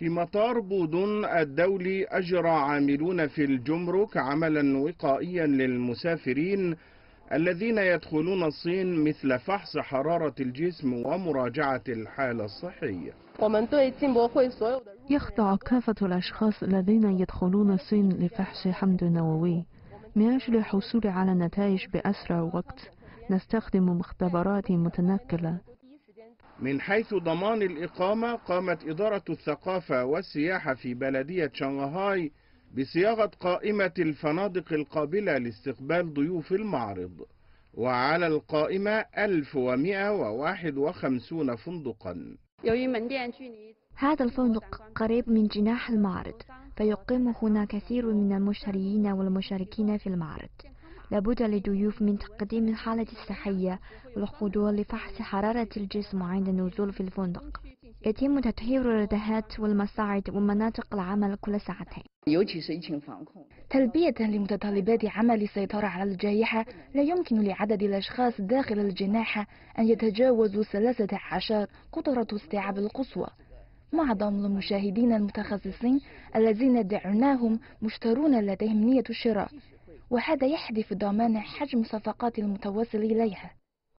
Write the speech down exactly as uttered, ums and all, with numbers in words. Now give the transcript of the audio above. في مطار بودون الدولي أجرى عاملون في الجمرك عملا وقائيا للمسافرين الذين يدخلون الصين مثل فحص حرارة الجسم ومراجعة الحالة الصحية. يخضع كافة الأشخاص الذين يدخلون الصين لفحص حمض نووي من أجل الحصول على نتائج بأسرع وقت. نستخدم مختبرات متنقلة. من حيث ضمان الإقامة، قامت إدارة الثقافة والسياحة في بلدية شانغهاي بصياغة قائمة الفنادق القابلة لاستقبال ضيوف المعرض، وعلى القائمة ألف ومئة وواحد وخمسين فندقا. هذا الفندق قريب من جناح المعرض، فيقيم هنا كثير من المشترين والمشاركين في المعرض. لابد للضيوف من تقديم الحالة الصحية والخضوع لفحص حرارة الجسم عند النزول في الفندق. يتم تطهير الردهات والمصاعد ومناطق العمل كل ساعتين. تلبية لمتطلبات عمل السيطرة على الجائحة، لا يمكن لعدد الأشخاص داخل الجناحة أن يتجاوزوا ثلاثة عشر قدرة استيعاب القصوى. مع ضم المشاهدين المتخصصين الذين دعوناهم مشترون لديهم نية الشراء، وهذا يحدث ضمان حجم صفقات المتواصل إليها.